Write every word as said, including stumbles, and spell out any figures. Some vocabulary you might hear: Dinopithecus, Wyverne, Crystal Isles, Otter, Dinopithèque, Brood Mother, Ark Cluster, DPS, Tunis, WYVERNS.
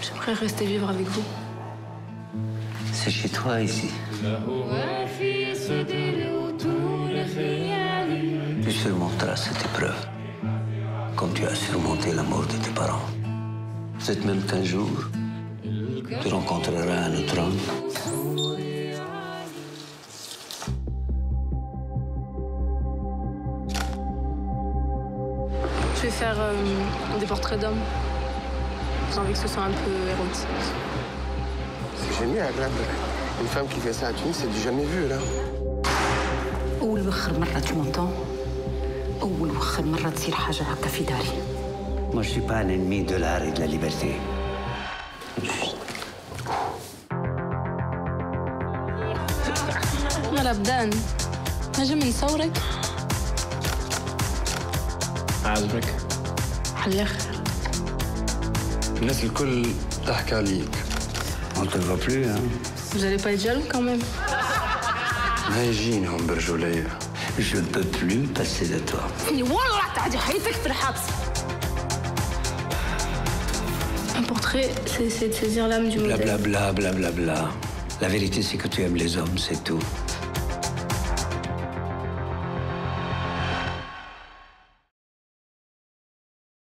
J'aimerais rester vivre avec vous. C'est chez toi, ici. Tu surmonteras cette épreuve comme tu as surmonté la mort de tes parents. Peut-être même qu'un jour, tu rencontreras un autre homme. Je vais faire euh, des portraits d'hommes. J'ai envie que ce soit un peu érotique. C'est génial, là. Une femme qui fait ça à Tunis, c'est du jamais vu, là. Tu m'entends? Moi, je suis pas un ennemi de l'art et de la liberté. عاجبك؟ على الاخر. الناس الكل تحكي عليك. On te voit plus, hein? Vous allez pas être jaloux quand même? هايجين هون برجولية. Je ne peux plus passer de toi. والله تعدي حياتك في الحبس. Un portrait, c'est de saisir l'âme du modèle. Blablabla, blablabla. La vérité, c'est que tu aimes les hommes, c'est tout.